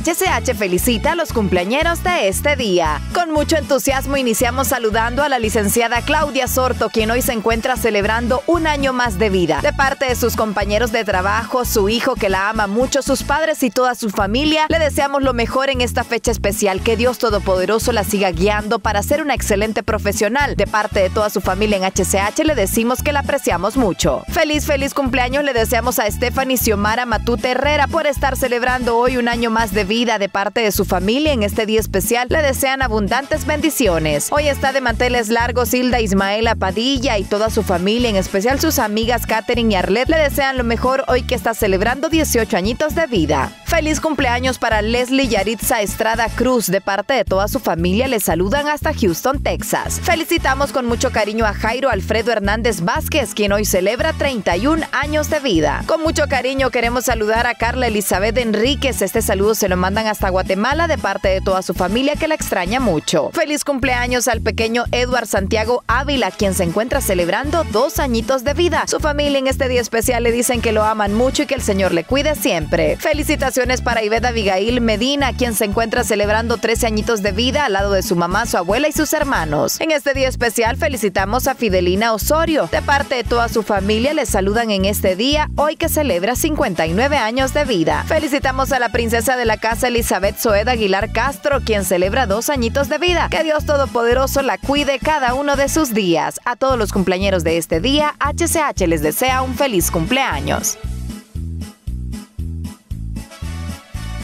HCH felicita a los cumpleañeros de este día. Con mucho entusiasmo iniciamos saludando a la licenciada Claudia Sorto, quien hoy se encuentra celebrando un año más de vida. De parte de sus compañeros de trabajo, su hijo que la ama mucho, sus padres y toda su familia, le deseamos lo mejor en esta fecha especial. Que Dios Todopoderoso la siga guiando para ser una excelente profesional. De parte de toda su familia en HCH le decimos que la apreciamos mucho. Feliz cumpleaños le deseamos a Estefany Xiomara Matute Herrera por estar celebrando hoy un año más de vida. De parte de su familia en este día especial le desean abundantes bendiciones. Hoy está de manteles largos Hilda Ismaela Padilla y toda su familia, en especial sus amigas Katherine y Arleth, le desean lo mejor hoy que está celebrando 18 añitos de vida. Feliz cumpleaños para Leslie Yaritza Estrada Cruz. De parte de toda su familia le saludan hasta Houston, Texas. Felicitamos con mucho cariño a Jairo Alfredo Hernández Vázquez, quien hoy celebra 31 años de vida. Con mucho cariño queremos saludar a Carla Elizabeth Enríquez. Este saludo se lo mandan hasta Guatemala de parte de toda su familia que la extraña mucho. Feliz cumpleaños al pequeño Edward Santiago Ávila, quien se encuentra celebrando 2 añitos de vida. Su familia en este día especial le dicen que lo aman mucho y que el Señor le cuide siempre. Felicitaciones para Iveta Abigail Medina, quien se encuentra celebrando 13 añitos de vida al lado de su mamá, su abuela y sus hermanos. En este día especial felicitamos a Fidelina Osorio. De parte de toda su familia le saludan en este día, hoy que celebra 59 años de vida. Felicitamos a la princesa de la casa Elizabeth Soeda Aguilar Castro, quien celebra 2 añitos de vida. Que Dios Todopoderoso la cuide cada uno de sus días. A todos los cumpleañeros de este día, HCH les desea un feliz cumpleaños.